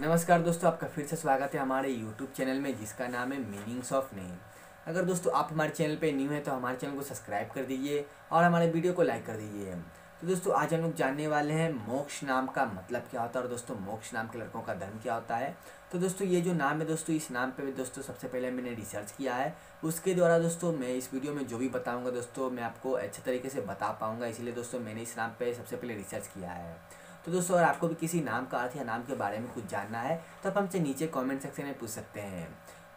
नमस्कार दोस्तों, आपका फिर से स्वागत है हमारे YouTube चैनल में जिसका नाम है मीनिंग्स ऑफ नेम। अगर दोस्तों आप हमारे चैनल पे न्यू हैं तो हमारे चैनल को सब्सक्राइब कर दीजिए और हमारे वीडियो को लाइक कर दीजिए। तो दोस्तों आज हम लोग जानने वाले हैं मोक्ष नाम का मतलब क्या होता है और दोस्तों मोक्ष नाम के लड़कों का धर्म क्या होता है। तो दोस्तों ये जो नाम है दोस्तों, इस नाम पर दोस्तों सबसे पहले मैंने रिसर्च किया है। उसके द्वारा दोस्तों मैं इस वीडियो में जो भी बताऊँगा दोस्तों मैं आपको अच्छे तरीके से बता पाऊँगा, इसलिए दोस्तों मैंने इस नाम पर सबसे पहले रिसर्च किया है। तो दोस्तों अगर आपको भी किसी नाम का अर्थ या नाम के बारे में कुछ जानना है तो आप हमसे नीचे कमेंट सेक्शन में पूछ सकते हैं।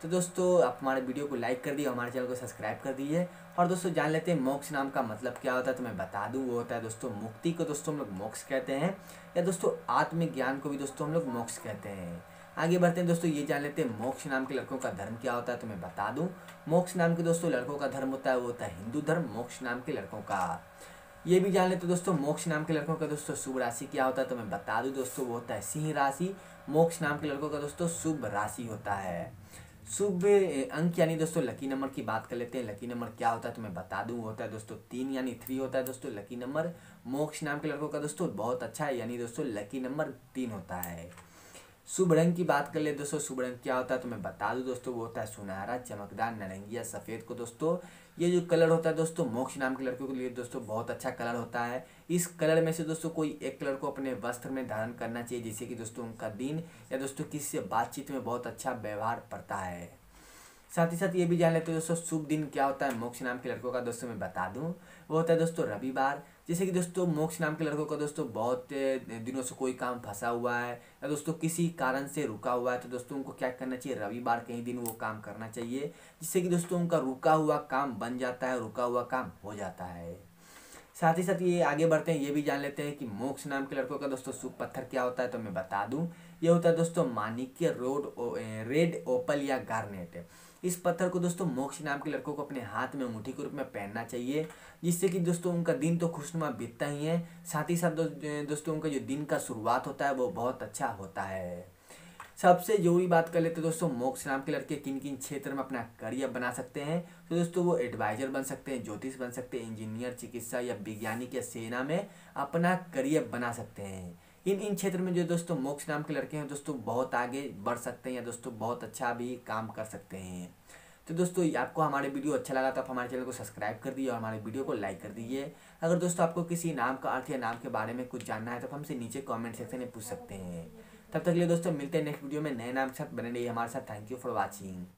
तो दोस्तों आप हमारे वीडियो को लाइक कर दिए, हमारे चैनल को सब्सक्राइब कर दिए। और दोस्तों जान लेते हैं मोक्ष नाम का मतलब क्या होता है। तो मैं बता दूं वो होता है दोस्तों मुक्ति को दोस्तों हम लोग मोक्ष कहते हैं, या दोस्तों आत्मज्ञान को भी दोस्तों हम लोग मोक्ष कहते हैं। आगे बढ़ते हैं दोस्तों, ये जान लेते हैं मोक्ष नाम के लड़कों का धर्म क्या होता है। तो मैं बता दूं मोक्ष नाम के दोस्तों लड़कों का धर्म होता है वो होता है हिंदू धर्म मोक्ष नाम के लड़कों का। ये भी जान लेते दोस्तों मोक्ष नाम के लड़कों का दोस्तों शुभ राशि क्या होता है। तो मैं बता दूं दोस्तों वो होता है सिंह राशि। मोक्ष नाम के लड़कों का दोस्तों शुभ राशि होता है। शुभ अंक यानी दोस्तों लकी नंबर की बात कर लेते हैं। लकी नंबर क्या होता है तो मैं बता दूं होता है दोस्तों 3 यानी 3 होता है दोस्तों लकी नंबर। मोक्ष नाम के लड़कों का दोस्तों बहुत अच्छा है यानी दोस्तों लकी नंबर 3 होता है। शुभ रंग की बात कर ले दोस्तों, शुभ रंग क्या होता है तो मैं बता दूं दोस्तों वो होता है सुनहरा, चमकदार, नारंगिया, सफ़ेद को दोस्तों ये जो कलर होता है दोस्तों मोक्ष नाम के लड़कों के लिए दोस्तों बहुत अच्छा कलर होता है। इस कलर में से दोस्तों कोई एक कलर को अपने वस्त्र में धारण करना चाहिए, जिससे कि दोस्तों उनका दिन या दोस्तों किसी से बातचीत में बहुत अच्छा व्यवहार पड़ता है। साथ ही साथ ये भी जान लेते हैं दोस्तों शुभ दिन क्या होता है मोक्ष नाम के लड़कों का। दोस्तों मैं बता दूं वो होता है दोस्तों रविवार। जैसे कि दोस्तों मोक्ष नाम के लड़कों का दोस्तों बहुत दिनों से कोई काम फंसा हुआ है या दोस्तों किसी कारण से रुका हुआ है, तो दोस्तों उनको क्या करना चाहिए, रविवार कहीं दिन वो काम करना चाहिए, जिससे कि दोस्तों उनका रुका हुआ काम बन जाता है, रुका हुआ काम हो जाता है। साथ ही साथ ये आगे बढ़ते हैं, ये भी जान लेते हैं कि मोक्ष नाम के लड़कों का दोस्तों शुभ पत्थर क्या होता है। तो मैं बता दूं ये होता है दोस्तों माणिक्य, रेड ओपल या गार्नेट। इस पत्थर को दोस्तों मोक्ष नाम के लड़कों को अपने हाथ में अंगूठी के रूप में पहनना चाहिए, जिससे कि दोस्तों उनका दिन तो खुशनुमा बीतता ही है, साथ ही साथ दोस्तों उनका जो दिन का शुरुआत होता है वो बहुत अच्छा होता है। सबसे जरूरी बात कर लेते हैं दोस्तों मोक्ष नाम के लड़के किन किन क्षेत्र में अपना करियर बना सकते हैं। तो दोस्तों वो एडवाइजर बन सकते हैं, ज्योतिष बन सकते हैं, इंजीनियर, चिकित्सा या वैज्ञानिक या सेना में अपना करियर बना सकते हैं। इन क्षेत्र में जो दोस्तों मोक्ष नाम के लड़के हैं दोस्तों बहुत आगे बढ़ सकते हैं या दोस्तों बहुत अच्छा भी काम कर सकते हैं। तो दोस्तों आपको हमारे वीडियो अच्छा लगा तो आप हमारे चैनल को सब्सक्राइब कर दीजिए और हमारे वीडियो को लाइक कर दीजिए। अगर दोस्तों आपको किसी नाम का अर्थ या नाम के बारे में कुछ जानना है तो हमसे नीचे कॉमेंट सेक्शन में पूछ सकते हैं। तब तक के लिए दोस्तों मिलते हैं नेक्स्ट वीडियो में नए नाम के साथ। बने रहिए हमारे साथ। Thank you for watching.